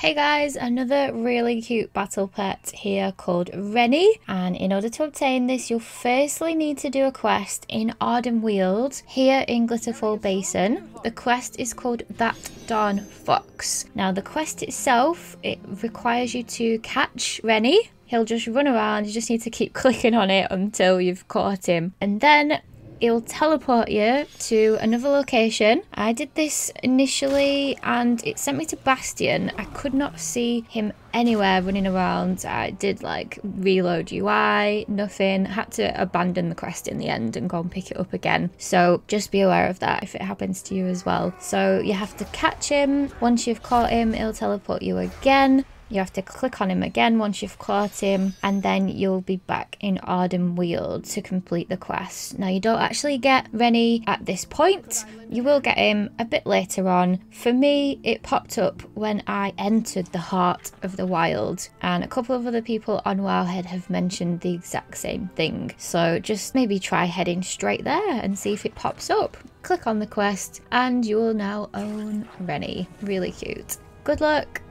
Hey guys, another really cute battle pet here called Renny, and in order to obtain this you'll firstly need to do a quest in Ardenweald here in Glitterfall basin. The quest is called That Darn Fox. Now the quest itself, it requires you to catch Renny. He'll just run around, you just need to keep clicking on it until you've caught him, and then it'll teleport you to another location. I did this initially and it sent me to Bastion. I could not see him anywhere running around. I did like reload UI, nothing. Had to abandon the quest in the end and go and pick it up again. So just be aware of that if it happens to you as well. So you have to catch him. Once you've caught him, it'll teleport you again. You have to click on him again once you've caught him, and then you'll be back in Ardenweald to complete the quest. Now you don't actually get Renny at this point, you will get him a bit later on. For me, it popped up when I entered the Heart of the Wild, and a couple of other people on WoWhead have mentioned the exact same thing. So just maybe try heading straight there and see if it pops up. Click on the quest and you will now own Renny. Really cute. Good luck!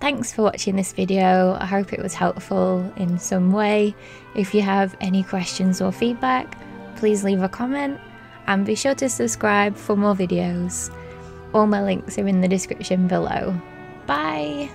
Thanks for watching this video, I hope it was helpful in some way. If you have any questions or feedback, please leave a comment and be sure to subscribe for more videos. All my links are in the description below. Bye!